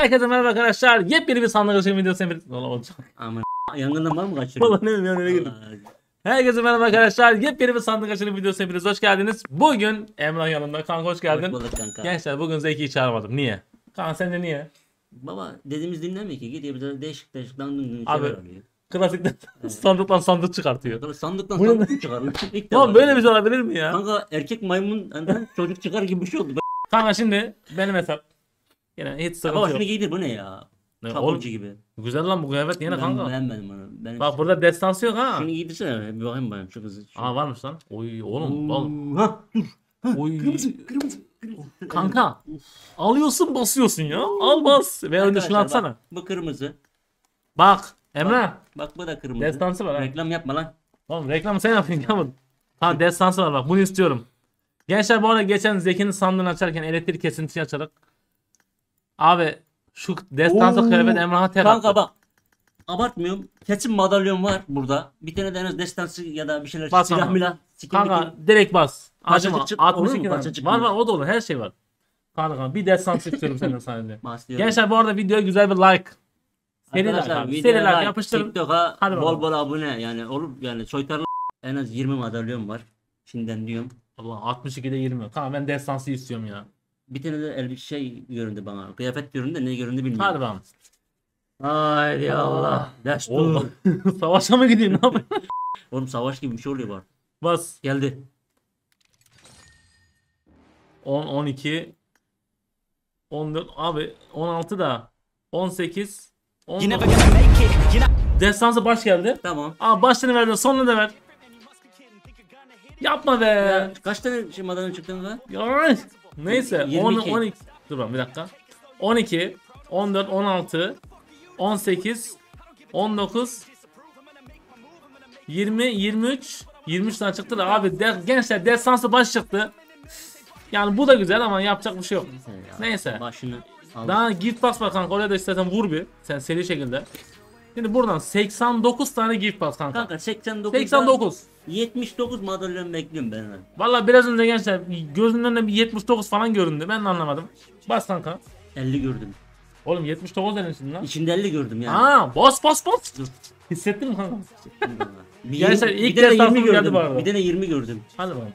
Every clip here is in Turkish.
Herkese merhaba arkadaşlar. Yepyeni bir sandık açılım videosu Emrah. Olacak. Aman yangından var mı kaçırıyor? Vallahi ne bileyim yani, öyle girdim. Herkese merhaba arkadaşlar. Yepyeni bir sandık açılım videosu Emrah. Hoş geldiniz. Bugün Emrah yanımda. Kanka hoş geldin. Hoş bulduk kanka. Gençler bugün Zeki'yi çağırmadım. Niye? Kanka sen de niye? Baba dediğimiz dinlemiyor ki. Gidiyor bir değişik dandın. Abi klasikten sandıktan sandık çıkartıyor. Sandıktan sandık çıkarıyor. Tamam böyle bir şey olabilir mi ya? Kanka erkek maymun çocuk çıkar gibi bir şey oldu. Kanka şimdi benim hesap. Yani hiç sıkıntı yok. Şunu giydir, bu ne ya? Çapulcu gibi. Güzel lan bu kıyafet yine kanka. Beğenmedim. Bak burada destansı yok ha. Şunu giydirsene bir bakayım bana şu kızı. Aa varmış lan. Oy oğlum oğlum. Ha dur. Oy. Kırmızı. Kanka. Alıyorsun basıyorsun ya. Al bas. Ve önüne şunu atsana. Bak, bu kırmızı. Bak Emrah. Bak bu da kırmızı. Destansı var ha. Reklam yapma lan. Oğlum reklamı sen yapın ya bunu. Tamam destansı var bak bunu istiyorum. Gençler bu arada geçen Zeki'nin sandığını açarken elektrik kesintisi açarak. Abi şu destansı kıyafet Emrah'a tek kanka attı. Bak abartmıyorum kesin madalyon var burada. Bir tane de en az destansı ya da bir şeyler bas silah milah. Kanka direkt bas. Acıma 62 var o da olur her şey var. Kanka bir destansı istiyorum senden sadece. Gençler bu arada videoya güzel bir like. Arkadaşlar videoya yapıştırın. TikTok'a bol abone yani olur yani soytarlı en az 20 madalyon var. Şimdiden diyorum. Allah 62'de 20. Kanka ben destansı istiyorum ya. Bir tane de elbise şey göründü bana. Kıyafet göründü ne göründü bilmiyorum. Hadi bakalım. Ay ya Allah. Oğlum savaşa mı gideyim ne yapayım? Oğlum savaş gibi bir şey oluyor bari. Bas. Geldi. 10, 12. 14 abi 16 da. 18. 19. Yine destansı baş geldi. Tamam. Aa başını verdin sonunu da ver. Yapma be. Ya, kaç tane şey madalyon çıktın lan? Yalan. Neyse 10 12 dur ben bir dakika. 12 14 16 18 19 20 23 23'ten çıktı da abi gençler destansı baş çıktı. Yani bu da güzel ama yapacak bir şey yok. Neyse. Başını al. Daha gift pass var kanka. Oraya da istersen vur bir. Sen seri şekilde. Şimdi buradan 89 tane gift pass kanka. Kanka 89. 79 madalyon bekliyorum ben. Valla biraz önce gençler gözümün önünde bir 79 falan göründü. Ben de anlamadım. Bas kanka. 50 gördüm. Oğlum 79 dedin şimdi lan. İçinde 50 gördüm yani. Aa bas. Hissettin mi kanka? Gençler ilk destansımız geldi bu arada. Bir tane 20 gördüm.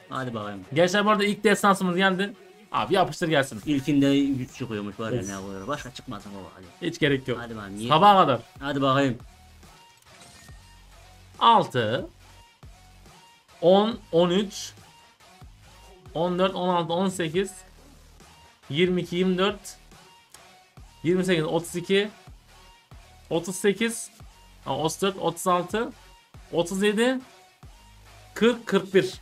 Hadi bakalım. Gençler bu arada ilk destansımız geldi. Abi yapıştır gelsin. İlkinde 100 çıkıyormuş var ya ne oluyor. Başka çıkmasın baba hadi. Hiç gerek yok. Hadi bakalım. Sabaha kadar. Hadi bakayım. 6 10 13 14 16 18 22 24 28 32 38 34 36 37 40 41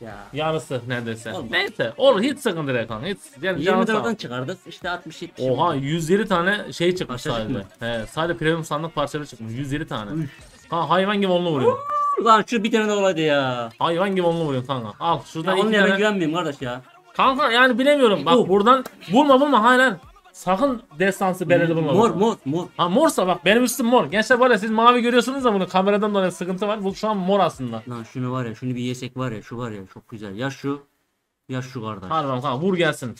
ya. Yarısı neredeyse. Olmaz. Neyse olur hiç sıkıntı değil kanka. Hiç yani 24'den çıkardık işte 60-70. Oha 107 tane şey çıkmış sadece. He sadece premium sandık parçaları çıkmış 107 tane. Ha hayvan gibi onunla vuruyor. Lan şu bir tane de olaydı ya. Hayvan gibi onunla vuruyor kanka. Al şuradan ya, onunla tane... güvenmeyeyim kardeş ya. Kanka yani bilemiyorum bak buradan vurma hayır. Sakın destansı belirli bulma. Mor. Ha morsa bak benim üstüm mor. Gençler böyle siz mavi görüyorsunuz da bunu kameradan dolayı sıkıntı var. Bu şu an mor aslında. Lan şunu var ya şunu bir yesek var ya şu var ya çok güzel. Ya şu kardeş. Harbiden kanka vur gelsin.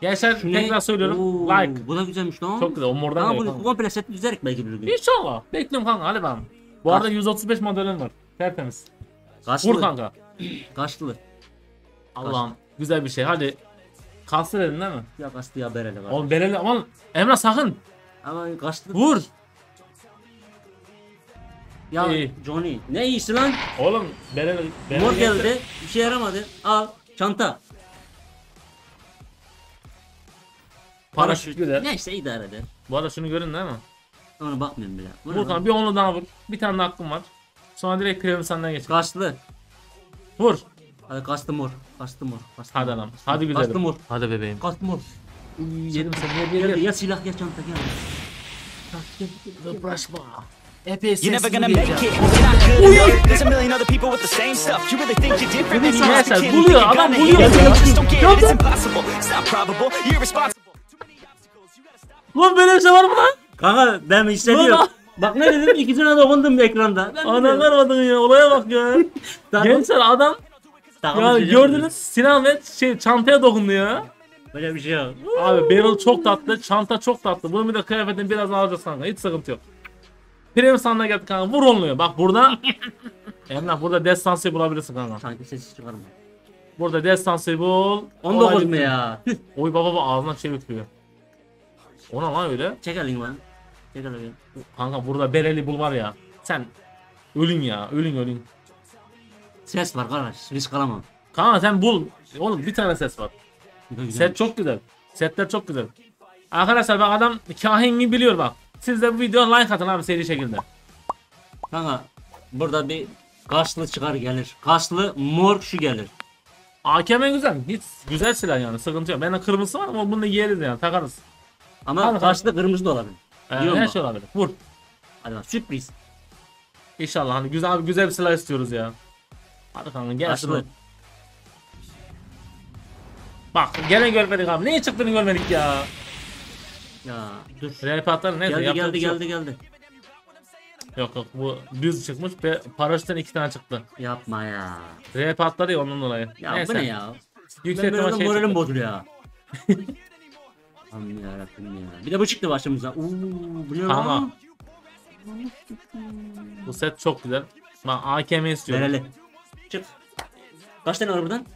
Gençler şunu... tekrar söylüyorum Oo, like. Bu da güzelmiş lan. Çok güzel o mordan geliyor kanka. Bu komple set düzelerek belki bir gün. İnşallah. Bekliyorum kanka hadi bakalım. Bu arada 135 madalyon var. Tertemiz. Kaçlı. Vur kanka. Kaçlı. Allah'ım güzel bir şey hadi. Kastı dedin değil mi? Ya kastı ya bereli var. Oğlum bereli aman Emrah sakın. Aman kastı. Vur. Ya Johnny ne iyisi lan? Oğlum bereli. Mor geldi bir şey yaramadı. Al çanta. Paraşüt güzel. Neyse idare eder. Bu arada şunu görün değil mi? Ona bakmıyorum bile. Vur kanka bir onu daha vur. Bir tane daha hakkım var. Sonra direkt kremi senden geçelim. Kastı. Vur. Hadi kastım mor. Hadi adam. Hadi güzelim. Kastım mor. Hadi bebeğim. Kastım mor. Yedim seni. Ya silah ya çanta gel. Kastım. Uğraşma. Epeysin. You're never gonna make it. There's a million other people with the same stuff. You really think you're different? Buluyor. Adam buluyor. It's impossible. It's not probable. You're responsible. Lan böyle bir şey var mı lan? Kanka ben hissediyorum. Bak ne dedim? İkisine dokundum ekranda. Ana vermadın ya. Olaya bak ya. Gençler adam. Ya gördünüz Sinan ve şey çantaya dokundu ya. Böyle bir şey yok. Abi barrel çok tatlı, çanta çok tatlı. Bunu bir de kıyafetin biraz alacağız kanka. Hiç sıkıntı yok. Premium sandığa geldik kanka. Vur onluyor. Bak burada Emrah burada destansı bulabilirsin kanka. Sanki ses çıkar mı? Burada destansı bul. 19 mu ya? Oy baba ağzına çeviriyor. Ona lan öyle. Çek elini bana. Çek elini. Kanka burada bereli bul var ya. Sen ölün ya. Ölün. Ses var kardeş. Risk alamam. Kanka sen bul. Oğlum bir tane ses var. Set çok güzel. Setler çok güzel. Arkadaşlar bak adam kahinliği biliyor bak. Siz de bu videoya like atın abi seri şekilde. Kanka burada bir kaşlı çıkar gelir. Kaşlı mor şu gelir. AKM güzel. Hiç güzel silah yani sıkıntı yok. Bende kırmızı var ama bunu da yeriz yani takarız. Ama abi, karşıda kırmızı da olabilir. Her şey olabilir. Vur. Hadi lan sürpriz. İnşallah hani güzel abi güzel bir silah istiyoruz ya. Hadi kanka gel şuraya. Bak gene görmedik abi. Niye çıktığını görmedik ya? Ya dur. Real patlar neyse geldi. Yok bu düz çıkmış ve paraşütten 2 tane çıktı. Yapma ya. Real patlar ya onun dolayı. Ya neyse. Bu ne ya? Yükseltme şey. Moralim bozuluyor ya. Aman yarabbim ya. Bir de bu çıktı başımıza. Bu ne lan? Bu set çok güzel. Ben AKM istiyorum. Nereli? Çık. Kaç tane var buradan?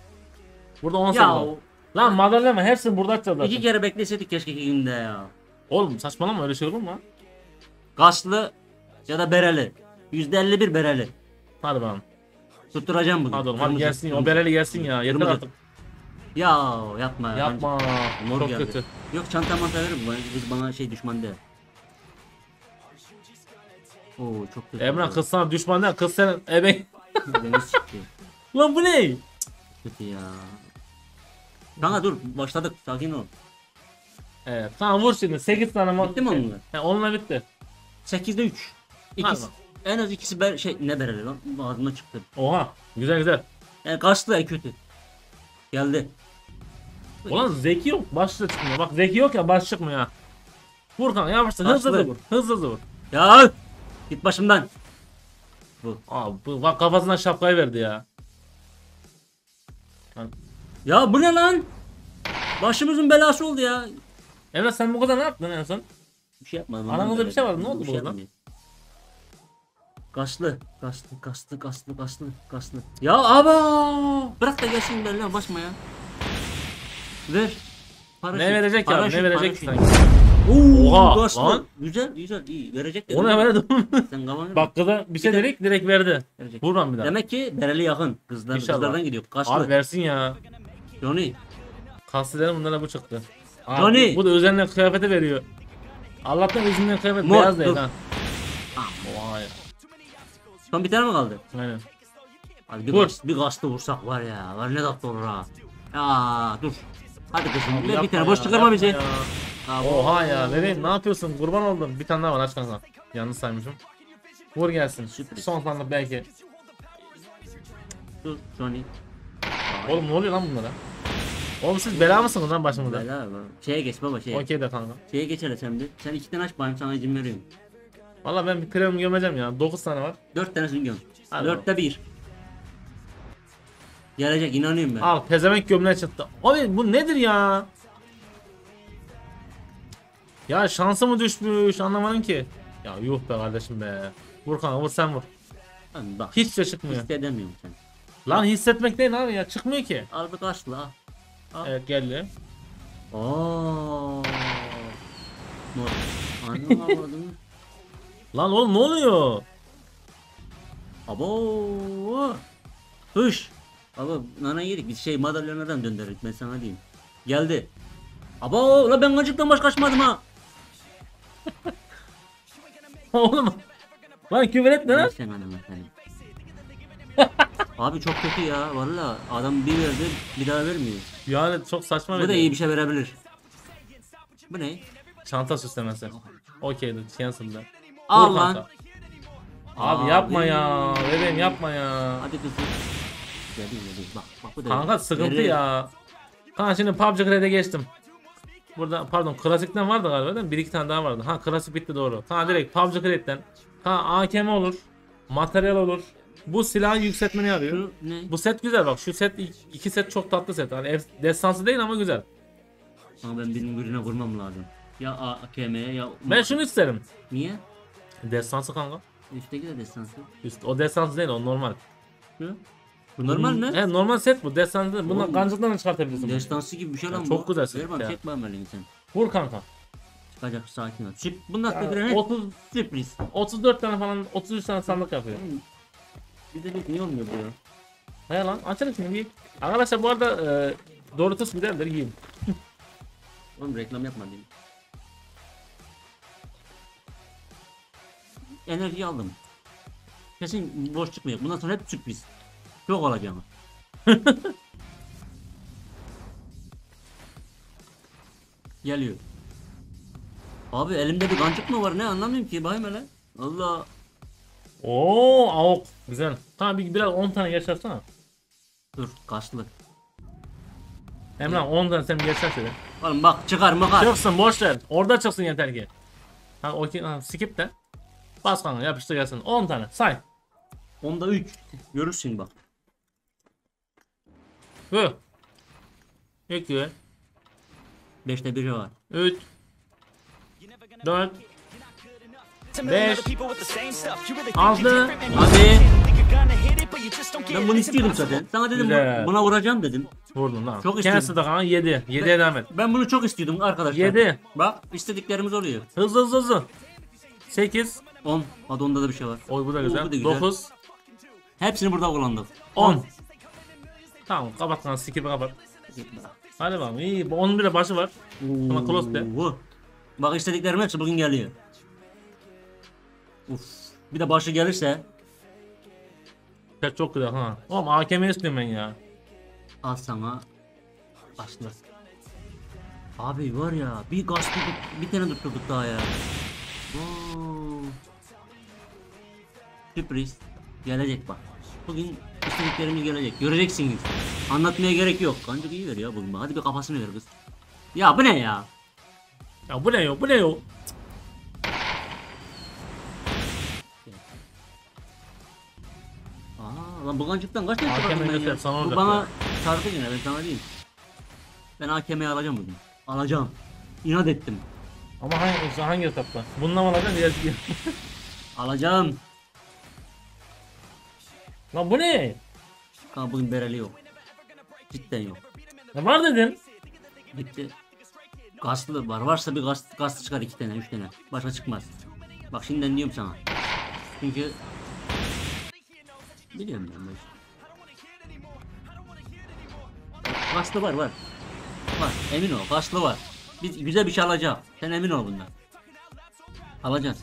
Burada 10 tane var. Lan madalya hepsini burada açacağız. 2 kere bekleseydik keşke 2 günde ya. Oğlum saçmalama öyle şey olur mu? Gaslı ya da bereli. %51 bereli. Hadi bakalım. Tutturacağım bunu. Hadi oğlum hadi gelsin. O bereli gelsin ya. Yeter artık. Ya yapma. Yapma. Mor çok kötü. Yok çantamı veririm. Biz bana şey düşman değil. Oo çok kötü. Emrah kız sana düşman değil. Kız senin ebeğin. Lan bu ne? Kötü ya. Kanka dur başladık sakin ol. Evet tamam vur şimdi 8 tane mod. Bitti mi onunla? He onunla bitti. 8'de 3. İkisi, en az ikisi ne bereli lan ağzımda çıktı. Oha güzel. Kaçtı kötü. Geldi. Ulan Zeki yok başta çıkmıyor bak Zeki yok ya baş çıkmıyor ha. Vur kanka yavaşça hızlı vur. Ya git başımdan. Bu. Abi bak kafasına şapkayı verdi ya. Ya bu ne lan? Başımızın belası oldu ya. Emrah sen bu kadar ne yaptın en son? Bir şey yapmadım. Anamızda bir şey vardı. Ne oldu bu kadar? Kaslı. Ya aba! Bırak da gelsin belli basma ya. Ver. Paraşüt. Ne verecek paraşüt, ya? Ne verecek sanki? Oha! Kaslı. Lan. Güzel iyi verecek dedi. Ona verdim. Sen kafanı. Bakkada bir şey direkt verdi. Buradan bir daha. Demek ki bereli yakın. Kızlardan gidiyor. Kaslı. Abi versin ya. Johnny kastıdan bunlara bu çıktı. Abi, Johnny bu da özenle kıyafeti veriyor. Allah'tan özünden kıyafet Mor, beyaz değil lan. Vay. Son bir tane mi kaldı? Aynen. Abi bir kastı vursak var ya. Var ne tatlı olur ha. Ya dur. Hadi kızım bir tane boş çıkarma bizi. Oha ya vereyim ne yapıyorsun kurban oldum. Bir tane daha var aç kanka. Yanlış saymışım. Vur gelsin. Sürpriz. Son sandık belki. Dur Johnny. Oğlum ne oluyor lan bunlara? Oğlum siz bela mısınız lan başımıza? Bela abi. Şeye geç baba şeye. Okey de kanka. Şeye geçeriz hem de. Sen 2 tane aç bayım sana izin veriyorum. Valla ben bir kremi gömeceğim ya. 9 tane var. 4 tanesini göm. 4'te 1. Gelecek inanıyorum ben. Al pezemek gömleği çıktı. Abi bu nedir ya? Ya şansı mı düşmüş anlamadım ki. Ya yuh be kardeşim be. Vur kanka vur sen vur. Lan bak. Hiç çıkmıyor. Hissedemiyorum sen. Lan hissetmek değil abi ya çıkmıyor ki. Al bir kaşla. Evet geldi. Ooo. Lan oğlum ne oluyor? Abo. Hış. Abo nana yedik biz madalyonlardan döndürürük ben sana diyeyim. Geldi. Abo la ben gacıktan baş kaçmadım ha. Oğlum. Lan küfür etme lan. Abi çok kötü ya valla adam bir verdi bir daha vermiyor. Yani çok saçma bir. Bu da iyi bir şey verebilir. Bu ne? Çanta süslemesi. Okeydi cancel'da. Al lan. Kanka. Abi yapma ya. Bebeğim yapma ya. Hadi kızım. Bak. Kanka sıkıntı verir. Ya. Kanka şimdi PUBG Red'e geçtim. Burada pardon klasikten vardı galiba değil mi? 1-2 tane daha vardı. Ha klasik bitti doğru. Kanka direkt PUBG Red'den. Kanka AKM olur. Materyal olur. Bu silahı yükseltmeni arıyor. Bu set güzel bak şu set 2 set çok tatlı set. Hani destansı değil ama güzel. Ama ben birinin birine vurmam lazım. Ya AKM'ye ya... Ben şunu isterim. Niye? Destansı kanka. Üstteki de destansı. O destansı değil, o normal. Hı? Bu normal mi? Evet, normal set bu. Destansı. Bundan kancıktan da çıkartabilirsin. Destansı gibi bir şey lan bu. Çok güzel set. Ver bak, çek bana elini sen. Vur kanka. Çıkacak, sakin ol. Çip, bundan yani 30 sürpriz. 34 tane falan, 33 tane sandık yapıyor. Bir de niye olmuyor bu ya? Hayır lan, açalım şimdi. Arkadaşlar bu arada Doritos giderler, yiyin. Oğlum reklam yapma diyeyim. Enerji aldım. Kesin boş çıkmayacak. Bundan sonra hep sürpriz. Yok olacağım. Geliyor. Abi elimde bir gancık mı var, ne anlamıyorum ki, bayım hele. Allah. Oo, avuk. Güzel. Tamam biraz 10 tane yaşatsana. Dur, kaçlı. Emrah 10 tane sen yaşat şöyle. Oğlum bak, çıkar mıkar. Çıksın, boş ver. Orada çıksın yeter ki. Ha okey, skip de. Bas kanka, yapıştır gelsin. 10 tane say. Onda 3. Görürsün bak. Hı. 2. 5'te biri var. 3. 4. 5. 6. Hadi. Ben bunu istiyordum zaten. Sana dedim güzel. Buna vuracağım dedim. Vurdun lan. Çok istiyordum. Kendisi de kanka 7. 7'ye devam et. Ben bunu çok istiyordum arkadaşlar. 7. Bak istediklerimiz oluyor. Hızlı hızlı hızlı. 8. 10. Hadi onda da bir şey var. Oy bu da güzel. Bu da güzel. 9. Hepsini burada kullandık. 10. Tamam kapat lan, skip'i kapat. Hadi bakalım iyi. 11'e başı var. Ama close de. Bak istediklerim hepsi bugün geliyor. Uf. Bir de başı gelirse. Set çok güzel ha. Oğlum AKM istiyorum ben ya. Al sana. Başla. Abi var ya bir gaz tutup bir tane tutturduk daha ya. Ooo. Sürpriz. Gelecek bak. Bugün istediklerimiz gelecek. Göreceksiniz. Anlatmaya gerek yok. Kancık iyi ver ya bugün. Hadi bir kafasını ver kız. Ya bu ne ya? Ya bu ne yok, bu ne yok? Aaa lan bulancıktan kaç tane çıkardım ben ya? Bu bana çarpı yine, ben sana diyeyim. Ben AKM'yi alacağım bugün. Alacağım. İnat ettim. Ama hangi etapta? Bundan mı alacağım diğer şey? Alacağım. Lan bu ne? Kanka bugün bereli yok. Cidden yok. Ne var dedin? Gitti. Gaslı var, varsa bir gaslı çıkar 2 tane 3 tane, başka çıkmaz. Bak şimdiden diyorum sana. Çünkü biliyorum ben başka. Gaslı var. Bak emin ol, gaslı var. Biz güzel bir şey alacağız. Sen emin ol bundan. Alacağız.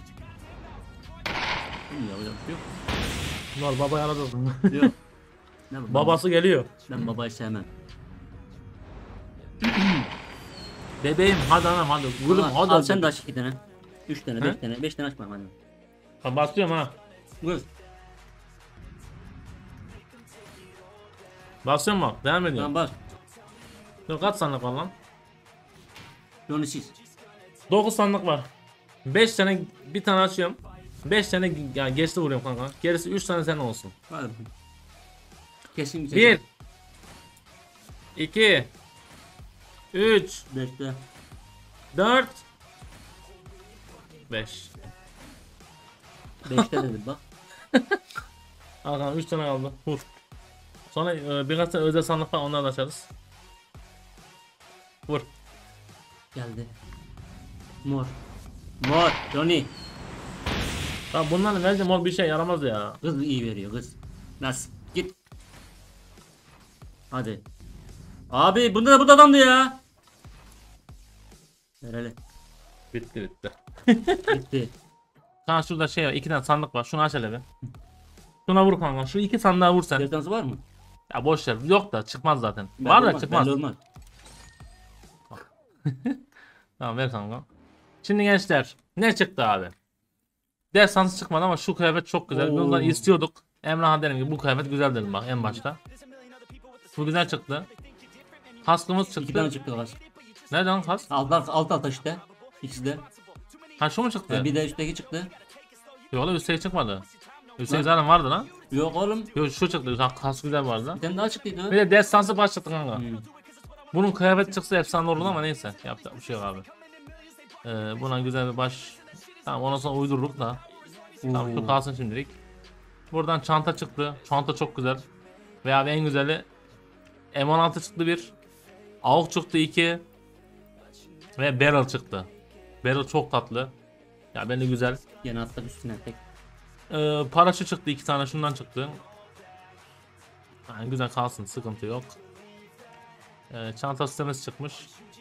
Yok. Bunlar babayı aradın. Yok. Babası geliyor. Ben babayı sevmem. Bebeğim hadi anam hadi. Gülüm hadi. Al sen de aç 2 tane. 3 tane, 5 tane. 5 tane açma hadi. Ha basıyorum ha. Gül. Basıyorum bak. Devam ediyorum. Tamam bas. Dur kaç sandık var lan? 9 sandık var. 5 tane bir tane açıyorum. 5 tane yani gerisi vuruyorum kanka. Gerisi 3 tane senin olsun. Hadi. Kesin bir. 2 3 4 4 5 5 tane dedim bak. Hakan 3 tane kaldı. Vur. Sonra birkaç tane özel sandık var, onları da açarız. Vur. Geldi. Mor. Johnny. Lan bunların bence mor bir şey yaramaz ya. Kız iyi veriyor kız. Nasıl? Git. Hadi. Abi bunda da bu adamdı ya. Nereli? Bitti. Bitti. Kanka şurada şey var, 2 tane sandık var. Şunu aç hele be. Şuna vur kanka. Şu 2 sandığa vur sen. Destansı var mı? Ya boş ver. Yok da çıkmaz zaten. Ben var da çıkmaz. Tamam ver kanka. Şimdi gençler ne çıktı abi? Destansı çıkmadı ama şu kıyafet çok güzel. Biz ondan istiyorduk. Emrah'a dedim ki bu kıyafet güzel dedim bak en başta. Bu güzel çıktı. Kaskımız çıktı. 2 tane çıktı kask. Nereden kask? Alt işte. İkisi de. Ha şu mu çıktı? Bir de üstteki çıktı. Yok oğlum üstteki çıkmadı. Üstteki zaten vardı lan. Yok oğlum. Yok şu çıktı. Kask güzel vardı lan. Bir tane daha çıktıydı. Bir de destansı baş çıktı kanka. Bunun kıyafet çıksa efsane olur ama neyse. Yapacak bir şey yok abi. Buna güzel bir baş. Tamam, ondan sonra uydurduk da. Tamam, şu kalsın şimdilik. Buradan çanta çıktı. Çanta çok güzel. Ve abi en güzeli M16 çıktı bir. AUK çıktı 2. Ve barrel çıktı. Barrel çok tatlı. Ya bende güzel. Yeni atlar üstüne tek. Paraşüt çıktı 2 tane, şundan çıktı. Yani güzel kalsın, sıkıntı yok. Çanta sistemimiz çıkmış.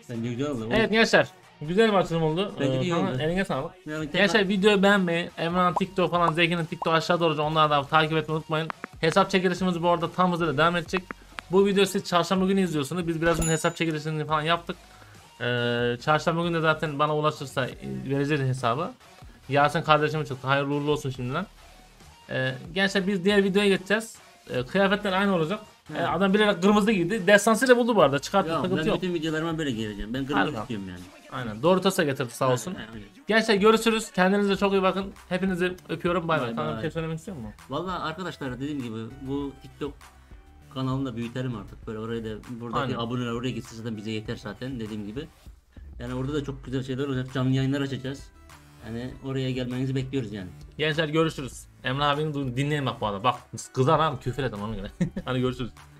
Güzel oldu. Evet gençler, güzel bir açılım oldu. Eline sağlık. Gençler videoyu beğenmeyi, Emrah'ın TikTok falan, Zeki'nin TikTok aşağı doğru, onları da takip etmeyi unutmayın. Hesap çekilişimiz bu arada tam hızıyla devam edecek. Bu videoyu siz çarşamba günü izliyorsunuz. Biz biraz hesap çekilişini falan yaptık. Çarşamba günü de zaten bana ulaşırsa vereceğiz hesabı. Yasin kardeşime çıktı. Hayırlı uğurlu olsun şimdiden. Gençler biz diğer videoya geçeceğiz. Kıyafetler aynı olacak. Adam bilerek kırmızı giydi. Destansıyla buldu bu arada. Çıkarttı, sıkıntı yok. Ben bütün videolarıma böyle gireceğim. Ben kırmızı istiyorum yani. Aynen. Doğru tasa getirdi sağ olsun. Gençler görüşürüz. Kendinize çok iyi bakın. Hepinizi öpüyorum. Bay bay. Kanka bir şey söylemek istiyor musun? Valla arkadaşlar dediğim gibi bu TikTok kanalını da büyütelim artık. Böyle oraya da buradaki aynen. Aboneler oraya gitsin zaten bize yeter zaten dediğim gibi. Yani orada da çok güzel şeyler olacak. Canlı yayınlar açacağız. Yani oraya gelmenizi bekliyoruz yani. Gençler görüşürüz. Emrah abinin dinleyin bak bu arada. Bak kızar abi, küfür edin ona göre. Hani görüşürüz.